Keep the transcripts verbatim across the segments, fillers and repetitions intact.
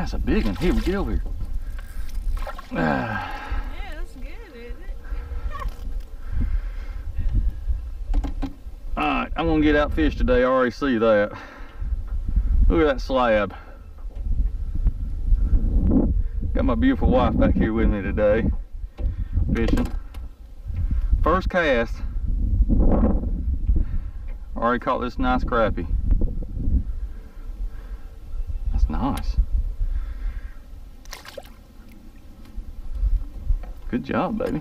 That's a big one. Here, get over here. Uh, yeah, that's good, isn't it? All right, I'm gonna get out fish today. I already see that. Look at that slab. Got my beautiful wife back here with me today, fishing. First cast. Already caught this nice crappie. That's nice. Good job, baby.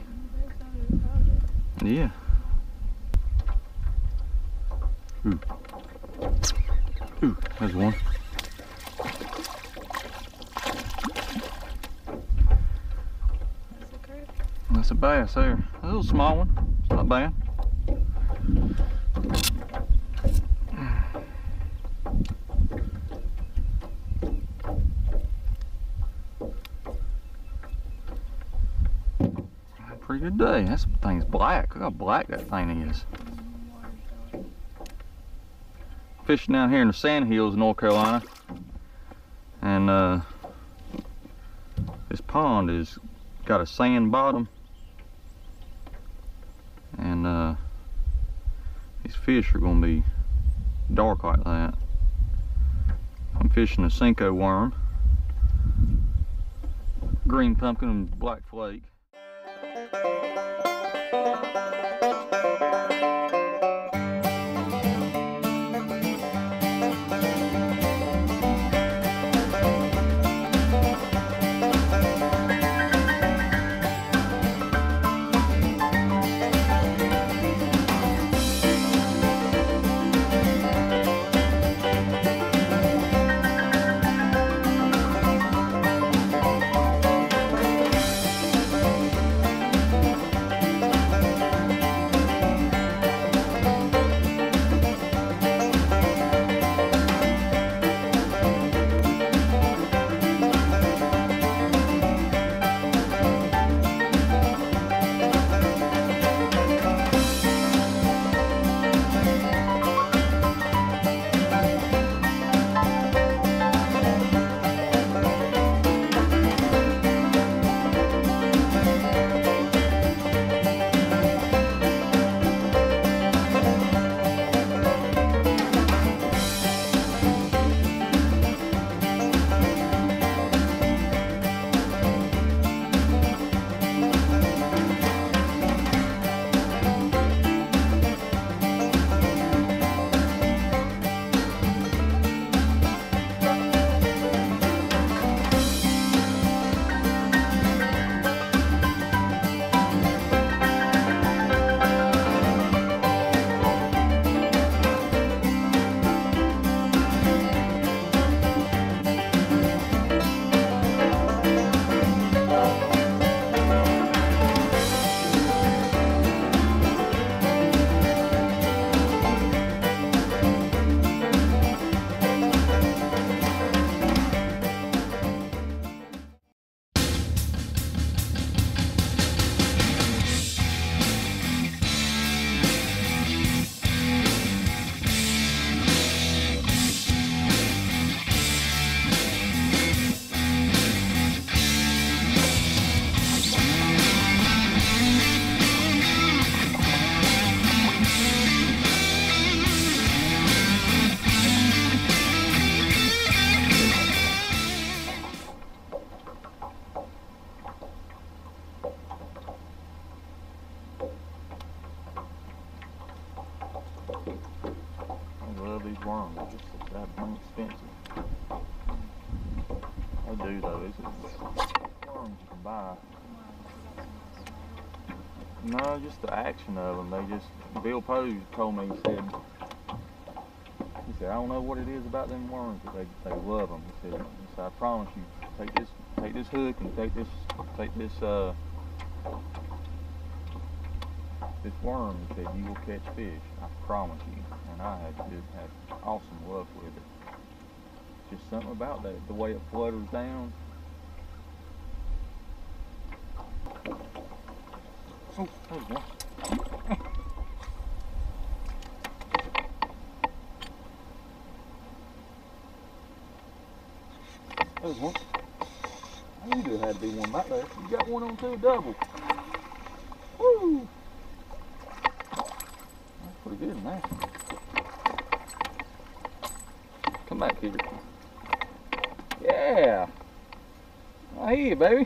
Yeah. Ooh. Ooh, there's one. That's a bass there. A little small one. It's not bad. Pretty good day. That thing's black. Look how black that thing is. Fishing down here in the Sand Hills, North Carolina, and uh, this pond is got a sand bottom. And uh, these fish are going to be dark like that. I'm fishing a Senko worm, green pumpkin, and black flake. No, just the action of them. They just, Bill Poe told me, he said, he said, I don't know what it is about them worms, but they, they love them. He said, he said, I promise you, take this, take this hook and take this, take this, uh, this worm. He said, you will catch fish. I promise you. And I had, just had awesome luck with it. Just something about that, the way it flutters down. Oh, there we go. There's one. I knew there had to be one right there. You got one on two double. Woo! That's pretty good in there. Come back here. Yeah! Right here, baby.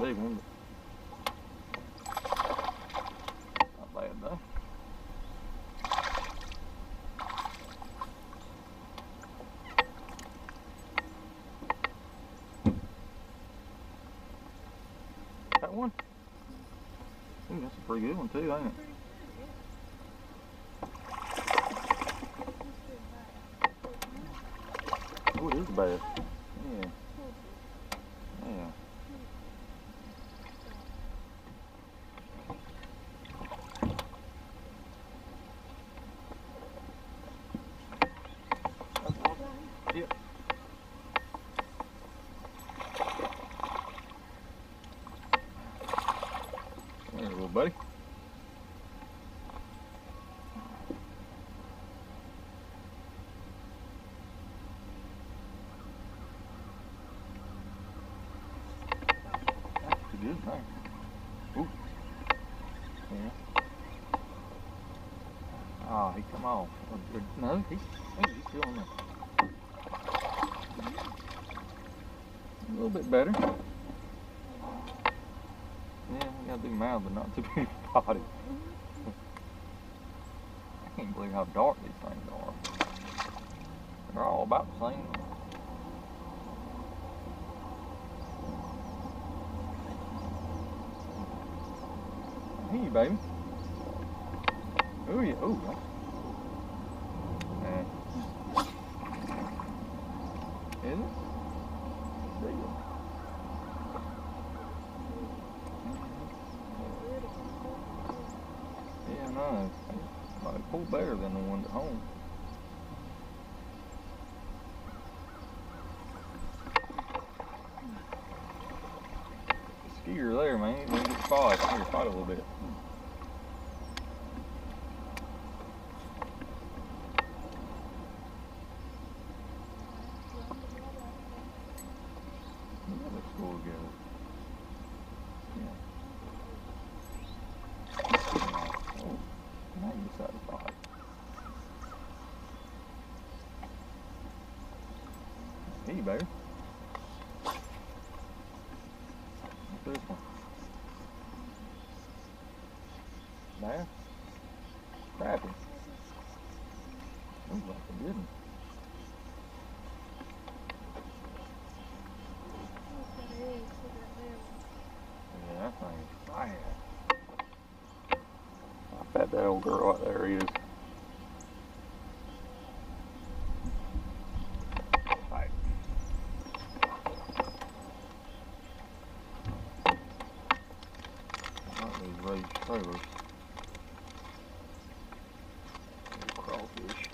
Big one. Not bad though. That one? Ooh, that's a pretty good one too, ain't it? Oh, it is bad. Yeah. Yeah. Yep. Come here, little buddy. That's pretty good, right? Ooh. Yeah. Oh, he come off. No, he, he's still on there. A little bit better. Yeah, we got a big mouth, but not too big body. I can't believe how dark these things are. They're all about the same. Hey, baby. Oh yeah. Oh. Is it? There you go. Yeah, no, it's like a full better than the ones at home. The skeeter there, man, he's gonna get spotted. He's gonna get spotted a little bit. Hey, baby. What's this one? There. Crappy. Looks like a good one. Yeah, that thing is fire. I bet that old girl out there is. These trailers. Crawfish.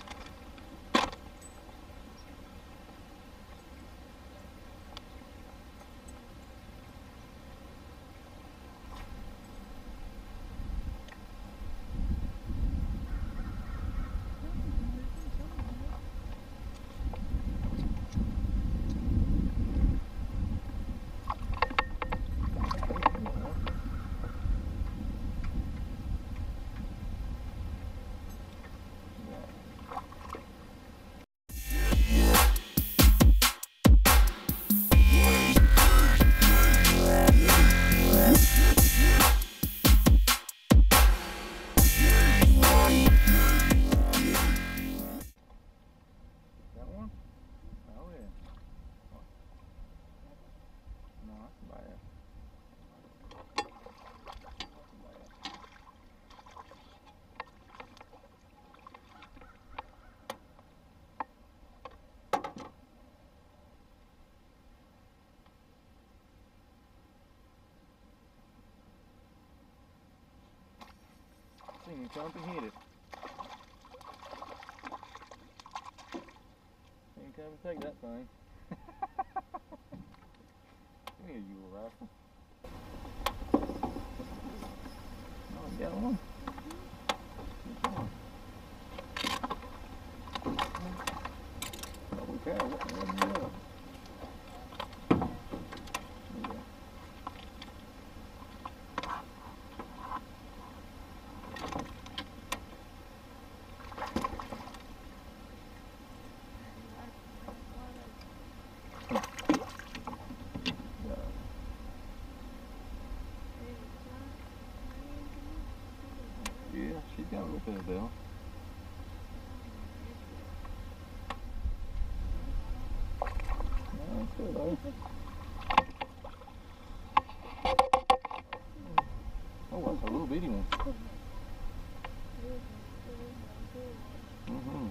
And jump and hit it. You can come and take that thing. Come here, you little rascal. There, Bill. That's good, eh? Oh, that's a little bitty one. Mm-hmm.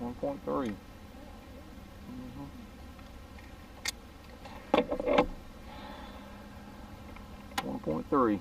one point three. Mm-hmm. one point three.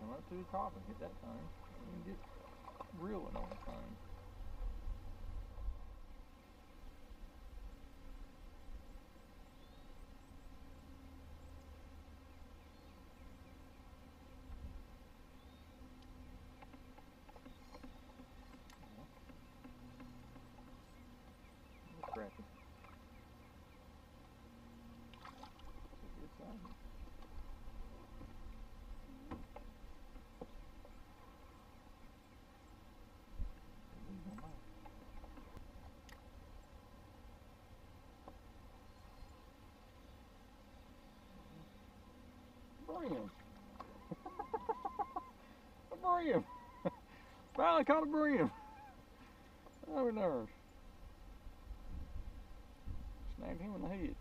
Come up to the top and hit that thing. You can get reeling on the thing. Him. Where are you? Finally caught a bream. I was nervous. Snagged him in the head.